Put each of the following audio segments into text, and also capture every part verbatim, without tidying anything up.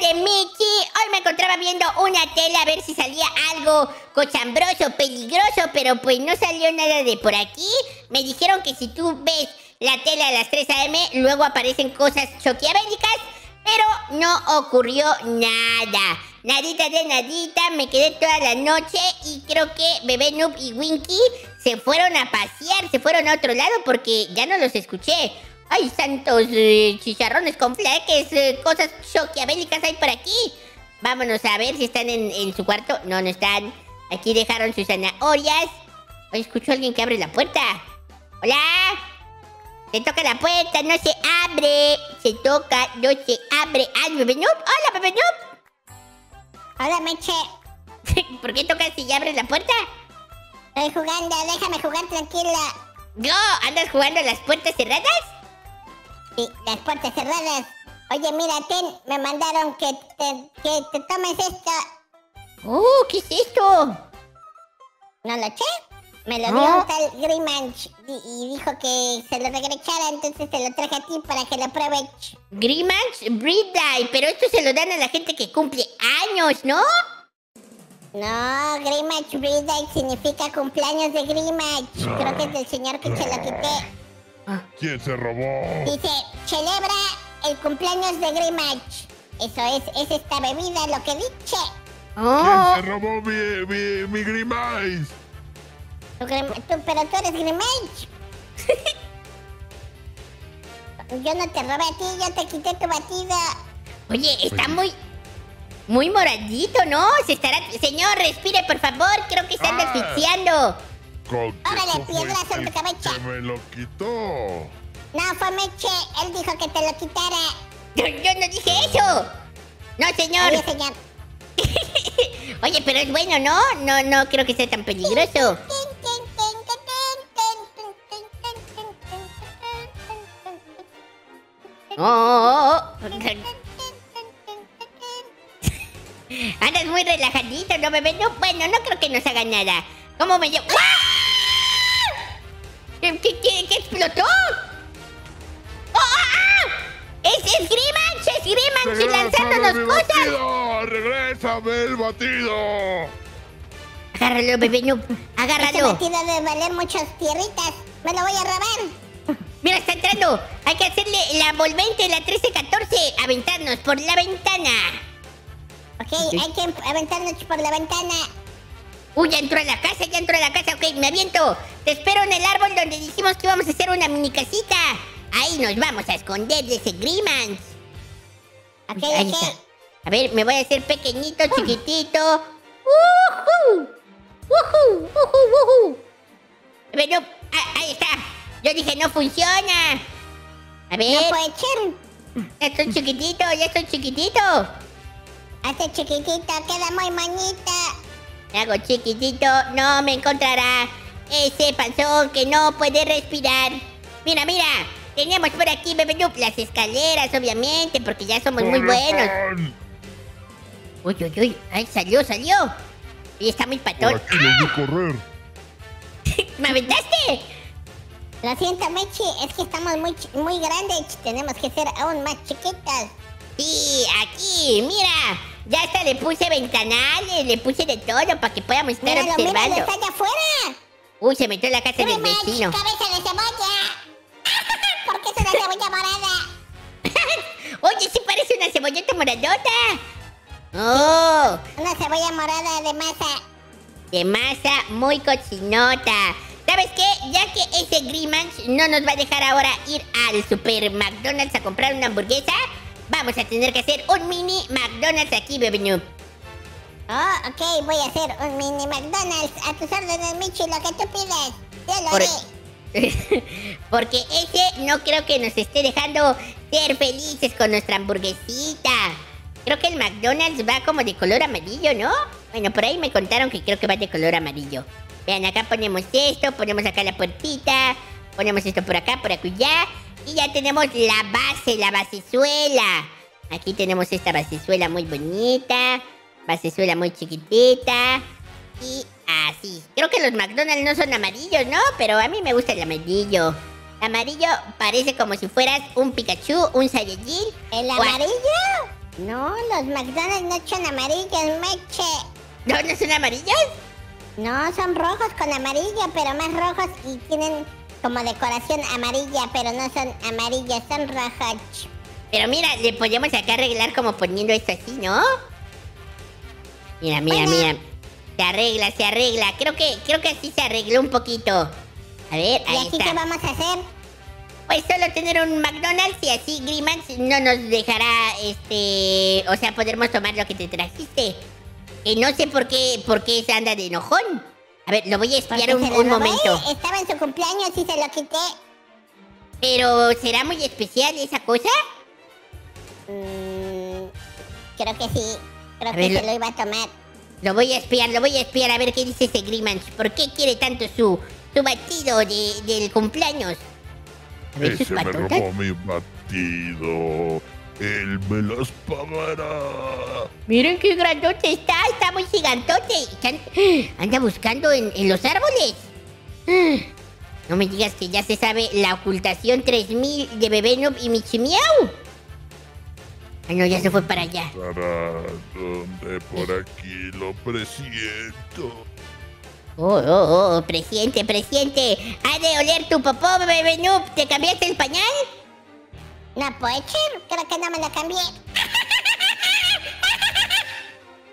de Michi. Hoy me encontraba viendo una tela a ver si salía algo cochambroso, peligroso, pero pues no salió nada de por aquí. Me dijeron que si tú ves la tela a las tres a eme, luego aparecen cosas choquiabéricas, pero no ocurrió nada. Nadita de nadita, me quedé toda la noche y creo que Bebé Noob y Winky se fueron a pasear, se fueron a otro lado porque ya no los escuché. Ay, santos eh, chicharrones con fleques, eh, cosas choquiabélicas hay por aquí. Vámonos a ver si están en, en su cuarto. No, no están. Aquí dejaron sus zanahorias. Ay, escucho a alguien que abre la puerta. Hola. Se toca la puerta, no se abre. Se toca, no se abre. Ay, Bebé Noob. Hola, Bebé Noob. Hola, Meche. ¿Por qué tocas si ya abres la puerta? Estoy jugando, déjame jugar tranquila. No, ¿andas jugando a las puertas cerradas? Sí, las puertas cerradas. Oye, mira, ten, me mandaron que te, que te tomes esta. Oh, ¿qué es esto? No lo eché. Me lo dio oh. un tal Grimanch y dijo que se lo regresara, entonces se lo traje a ti para que lo aproveches. Grimanch, Breedie, pero esto se lo dan a la gente que cumple años, ¿no? No, Grimanch, Breedie significa cumpleaños de Grimanch. Creo que es del señor que se lo quité. ¿Quién se robó? Dice, celebra el cumpleaños de Grimanch. Eso es, es esta bebida, lo que dije. Oh. ¿Quién se robó mi, mi, mi Grimace? ¿Tú, tú, pero tú eres Grimanch. Yo no te robé a ti, yo te quité tu batida. Oye, está muy... muy moradito, ¿no? Se estará... Señor, respire, por favor. Creo que se anda asfixiando. ¡Órale, piedras en tu cabeza! ¡Que me lo quitó! No, fue Meche. Él dijo que te lo quitara. ¡Yo, yo no dije eso! ¡No, señor! Oye, señor. Oye, pero es bueno, ¿no? No, no creo que sea tan peligroso. ¡Oh! oh, oh. Andas muy relajadito, ¿no, bebé? No, bueno, no creo que nos haga nada. ¿Cómo me llevo? ¡Ah! ¿Qué, qué, qué explotó? ¡Oh, ah, ah! ¡Es, es Grimanch! ¡Es Grimanch! ¡Y lanzándonos cosas! Batido, ¡regrésame el batido! Agárralo, Bebé Noob. Agárralo. Este batido debe valer muchas tierritas. Me lo voy a robar. Mira, está entrando. Hay que hacerle la volvente, la trece catorce. Aventarnos por la ventana. Ok, okay. Hay que aventarnos por la ventana. Uy, ya entró a la casa, ya entró a la casa. Ok, me aviento. Te espero en el árbol donde dijimos que íbamos a hacer una mini casita. Ahí nos vamos a esconder de ese Grimanch. Ok, ahí está. A ver, me voy a hacer pequeñito, uh. chiquitito. ¡Woohoo! ¡Woohoo! ¡Woohoo! ¡Woohoo! Bueno, ahí está. Yo dije, no funciona. A ver. No puede ser. Ya estoy chiquitito, ya estoy chiquitito. Hazte chiquitito, queda muy manita. Me hago chiquitito, no me encontrará ese panzón que no puede respirar. Mira, mira, tenemos por aquí, Bebé Noob, las escaleras, obviamente, porque ya somos muy buenos. Uy, uy, uy, ay, salió, salió. Y está muy patón. Por aquí ¡Ah! correr. ¿Me aventaste? Lo siento, Mechi, es que estamos muy, muy grandes, tenemos que ser aún más chiquitas. Sí, aquí, mira. Ya hasta le puse ventanales, le puse de todo para que podamos estar míralo, observando. Míralo, está allá afuera. Uy, se metió en la casa Grimanch, del vecino. Cabeza de cebolla. ¿Por qué es una cebolla morada? Oye, sí parece una cebolleta moradota. Oh. Sí, una cebolla morada de masa. De masa muy cochinota. ¿Sabes qué? Ya que ese Grimanch no nos va a dejar ahora ir al super McDonald's a comprar una hamburguesa, vamos a tener que hacer un mini McDonald's aquí, Bebé Noob. Oh, ok, voy a hacer un mini McDonald's. A tus órdenes, Michi, lo que tú pidas. Yo lo Por... haré. Porque ese no creo que nos esté dejando ser felices con nuestra hamburguesita. Creo que el McDonald's va como de color amarillo, ¿no? Bueno, por ahí me contaron que creo que va de color amarillo. Vean, acá ponemos esto, ponemos acá la puertita, ponemos esto por acá, por acullá. Y ya tenemos la base, la basezuela. Aquí tenemos esta basezuela muy bonita. Basezuela muy chiquitita. Y así. Creo que los McDonald's no son amarillos, ¿no? Pero a mí me gusta el amarillo. El amarillo parece como si fueras un Pikachu, un Saiyajin. ¿El amarillo? No, los McDonald's no son amarillos, Meche. ¿No, no son amarillos? No, son rojos con amarillo, pero más rojos y tienen como decoración amarilla, pero no son amarillos, son rojos. Pero mira, le podemos acá arreglar como poniendo esto así, ¿no? Mira, mira, bueno. mira. Se arregla, se arregla. Creo que creo que así se arregló un poquito. A ver, ahí está. ¿Y así qué vamos a hacer? Pues solo tener un McDonald's y así Grimanch no nos dejará, este... O sea, podremos tomar lo que te trajiste. Eh, no sé por qué, por qué se anda de enojón. A ver, lo voy a espiar un, un momento. Estaba en su cumpleaños y se lo quité. Pero, ¿será muy especial esa cosa? Mm, creo que sí. Creo a que ver, se lo iba a tomar. Lo voy a espiar, lo voy a espiar. A ver qué dice ese Grimanch. ¿Por qué quiere tanto su, su batido de, del cumpleaños? A ver, ese me robó mi batido. ¡Él me los pagará! ¡Miren qué grandote está! ¡Está muy gigantote! ¡Anda buscando en, en los árboles! No me digas que ya se sabe la ocultación tres mil de Bebé Noob y Michi Miau. Ah, no, ya se fue para allá. ¿Dónde? Por aquí lo presiento. Oh, oh, oh, presiente, presiente. ¡Ha de oler tu popó, Bebé Noob! ¿Te cambiaste el pañal? No puede ser, creo que no me lo cambié.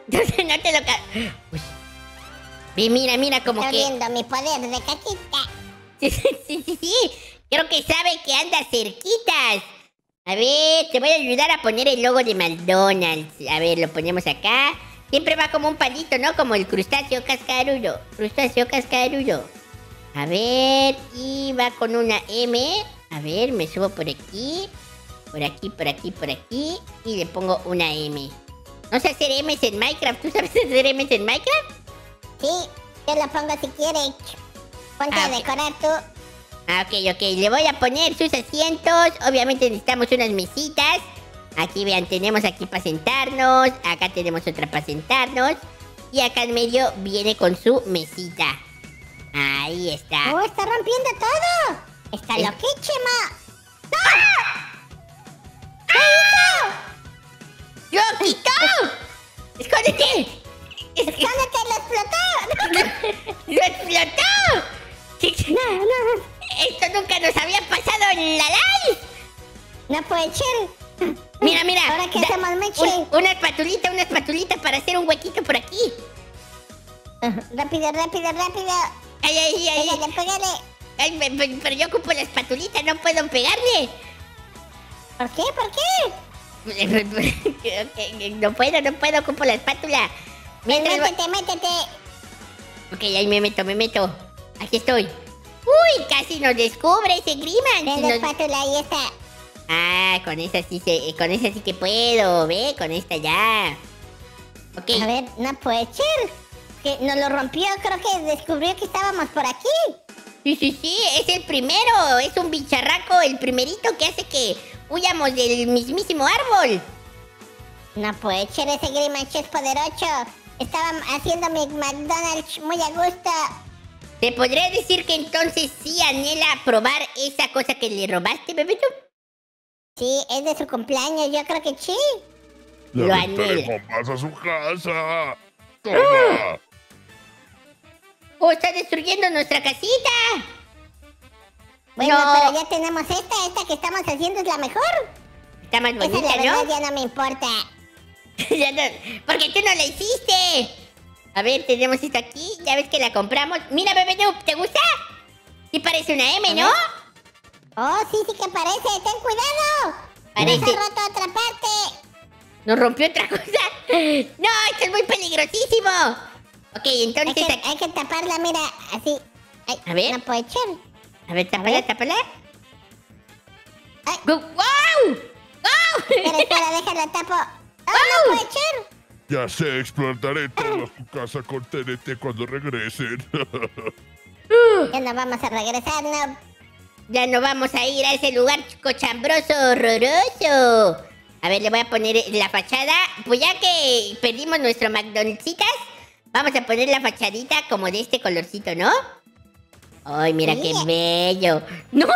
Entonces no te lo cambié. Uy. Mira, mira como Estoy que... Estoy viendo mi poder de cachita. Sí, sí, sí, sí. Creo que sabe que anda cerquitas. A ver, te voy a ayudar a poner el logo de McDonald's. A ver, lo ponemos acá. Siempre va como un palito, ¿no? Como el crustáceo cascarudo. Crustáceo cascarudo. A ver, y va con una M. A ver, me subo por aquí. Por aquí, por aquí, por aquí. Y le pongo una M. No sé hacer M's en Minecraft. ¿Tú sabes hacer M's en Minecraft? Sí, yo lo pongo si quieres. Ponte ah, a okay. decorar tú. Ah, ok, ok. Le voy a poner sus asientos. Obviamente necesitamos unas mesitas. Aquí, vean, tenemos aquí para sentarnos. Acá tenemos otra para sentarnos. Y acá en medio viene con su mesita. Ahí está. ¡Oh, está rompiendo todo! ¡Está es... loquísima! ¡No! ¡Ah! ¡Lo quitó! ¡Escóndete! ¡Escóndete! ¡Lo explotó! ¡Lo explotó! ¡No, no! ¡Esto nunca nos había pasado en la live! ¡No puede ser! Mira, mira. ¿Ahora qué hacemos, Meche? Un, una espatulita, una espatulita para hacer un huequito por aquí. Uh, rápido, rápido, rápido. ¡Ay, ay, ay! ¡Pégale, pégale! Ay, me, me, pero yo ocupo la espatulita, no puedo pegarle. ¿Por qué? ¿Por qué? No puedo, no puedo, ocupo la espátula. Mientras... Métete, métete. Ok, ahí me meto, me meto. Aquí estoy. Uy, casi nos descubre ese Grimanch. La espátula, ahí está. Ah, con esa sí se, con esa sí que puedo, ve, con esta ya. Ok. A ver, no puede ser. Que nos lo rompió, creo que descubrió que estábamos por aquí. Sí, sí, sí, es el primero. Es un bicharraco, el primerito que hace que huyamos del mismísimo árbol. No puede ser, ese Grimanch es poderoso. Estaba haciendo mi McDonald's muy a gusto. ¿Te podría decir que entonces sí anhela probar esa cosa que le robaste, bebito? Sí, es de su cumpleaños, yo creo que sí. Le Lo anhela. Más a su casa. Toma. ¡Ah! ¡Oh, está destruyendo nuestra casita! Bueno, no. pero ya tenemos esta, esta que estamos haciendo es la mejor. Está más bonita, Esa, la ¿no? Verdad, ya no me importa. ya no, porque tú no la hiciste. A ver, tenemos esta aquí, ya ves que la compramos. Mira, Bebé Noob, ¿te gusta? Sí parece una M, ¿no? Oh, sí, sí que parece, ten cuidado. Parece. Nos ha roto otra parte. Nos rompió otra cosa. No, esto es muy peligrosísimo. Ok, entonces... Hay que, hay que taparla, mira, así. Ay, a ver. No puede ser. A ver, tapala, tapala. Ay. ¡Wow! ¡Wow! Pero espera, déjala, tapo. ¡Oh, wow. no puede ser! Ya sé, explotaré toda tu casa con T N T cuando regresen. Ya no vamos a regresar, no. Ya no vamos a ir a ese lugar cochambroso, horroroso. A ver, le voy a poner la fachada. Pues ya que perdimos nuestro McDonald'sitas, vamos a poner la fachadita como de este colorcito, ¿no? ¡Ay, mira, mira qué bello! ¡No!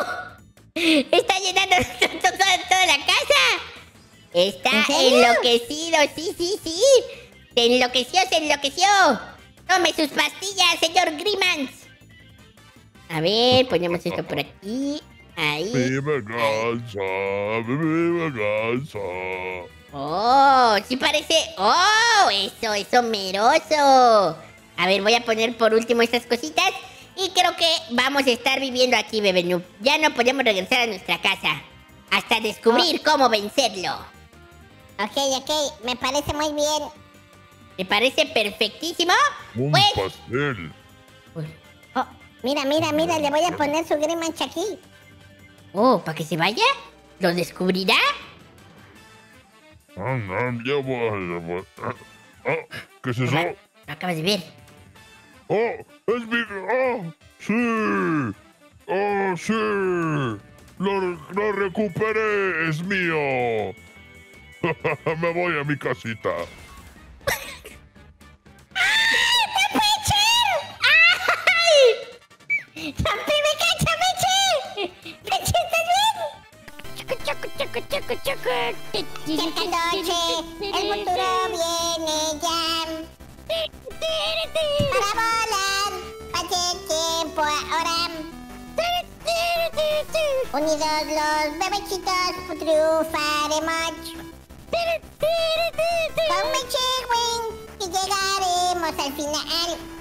¡Está llenando toda, toda la casa! Está enloquecido, sí, sí, sí. Se enloqueció, se enloqueció. Tome sus pastillas, señor Grimanch. A ver, ponemos esto por aquí. Ahí. Mi venganza, mi venganza. Oh, sí parece. Oh, eso, eso meroso. A ver, voy a poner por último estas cositas. Y creo que vamos a estar viviendo aquí, Bebé Noob. Ya no podemos regresar a nuestra casa hasta descubrir oh. cómo vencerlo. Ok, ok, me parece muy bien. ¿Te parece perfectísimo? Un pues... pastel. Oh, mira, mira, mira, le voy a poner su Grimanch aquí. Oh, ¿para que se vaya? ¿Lo descubrirá? Ah, no, ya voy, ya voy. Ah, ¿qué es eso? Lo acabas de ver. ¡Oh! ¡Es mi... ¡Oh! ¡Sí! ¡Oh, sí! ¡Lo, lo recuperé! ¡Es mío! ¡Me voy a mi casita! ¡Ay! ¡Pepeche! ¡Ay! ¡Siempre me cacha, Peche! ¡Peche, estás bien! ¡Choco, choco, choco, choco, choco! ¡Cerca noche! ¡El futuro viene ya! Para volar, pase tiempo ahora. Unidos los bebechitos, triunfaremos. Con Michi Miau, y llegaremos al final.